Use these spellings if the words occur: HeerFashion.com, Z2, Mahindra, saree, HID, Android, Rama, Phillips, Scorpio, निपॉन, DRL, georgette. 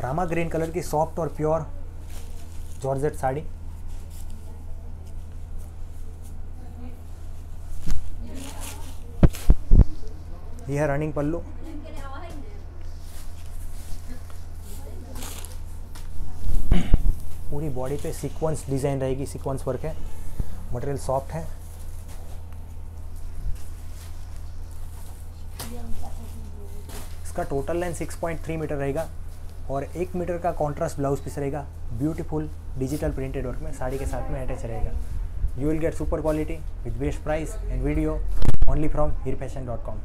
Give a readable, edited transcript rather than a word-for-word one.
Rama green colour की soft और pure georgette sari. यह है रनिंग पल्लू। पूरी बॉडी पे सीक्वेंस डिजाइन रहेगी, सीक्वेंस वर्क है, मटेरियल सॉफ्ट है। इसका टोटल लेंथ 6.3 मीटर रहेगा और 1 मीटर का कॉन्ट्रास्ट ब्लाउज पीस रहेगा। ब्यूटीफुल डिजिटल प्रिंटेड वर्क में साड़ी के साथ में अटैच रहेगा। You will get super quality with best price and video only from heerfashion.com।